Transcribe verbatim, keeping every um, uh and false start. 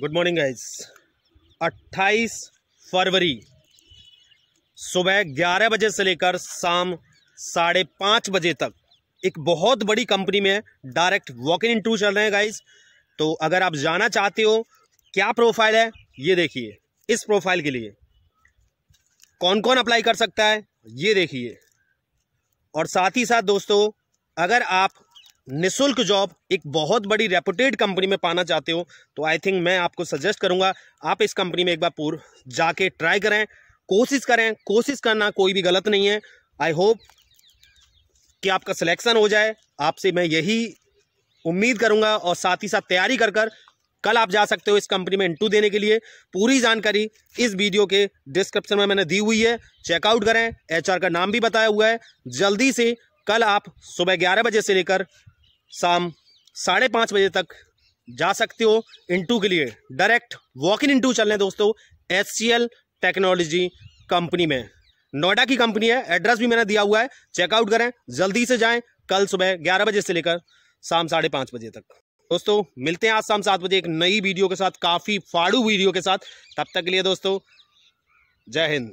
Good morning guys. अट्ठाईस फरवरी सुबह ग्यारह बजे से लेकर शाम साढ़े पाँच बजे तक एक बहुत बड़ी कंपनी में डायरेक्ट वॉक इन इंटरव्यू चल रहे हैं गाइज। तो अगर आप जाना चाहते हो क्या प्रोफाइल है ये देखिए, इस प्रोफाइल के लिए कौन कौन अप्लाई कर सकता है ये देखिए। और साथ ही साथ दोस्तों, अगर आप निःशुल्क जॉब एक बहुत बड़ी रेपुटेड कंपनी में पाना चाहते हो तो आई थिंक मैं आपको सजेस्ट करूंगा आप इस कंपनी में एक बार पूर्व जाके ट्राई करें, कोशिश करें। कोशिश करना कोई भी गलत नहीं है। आई होप कि आपका सिलेक्शन हो जाए, आपसे मैं यही उम्मीद करूंगा। और साथ ही साथ तैयारी कर कर कल आप जा सकते हो इस कंपनी में इंटरव्यू देने के लिए। पूरी जानकारी इस वीडियो के डिस्क्रिप्शन में मैंने दी हुई है, चेकआउट करें। एच आर का नाम भी बताया हुआ है। जल्दी से कल आप सुबह ग्यारह बजे से लेकर शाम साढ़े पाँच बजे तक जा सकते हो इंटू के लिए। डायरेक्ट वॉक इन इंटू चल रहे हैं दोस्तों, H C L technology company में। नोएडा की कंपनी है, एड्रेस भी मैंने दिया हुआ है, चेकआउट करें, जल्दी से जाएं। कल सुबह ग्यारह बजे से लेकर शाम साढ़े पाँच बजे तक दोस्तों मिलते हैं आज शाम सात बजे एक नई वीडियो के साथ, काफ़ी फाड़ू वीडियो के साथ। तब तक के लिए दोस्तों जय हिंद।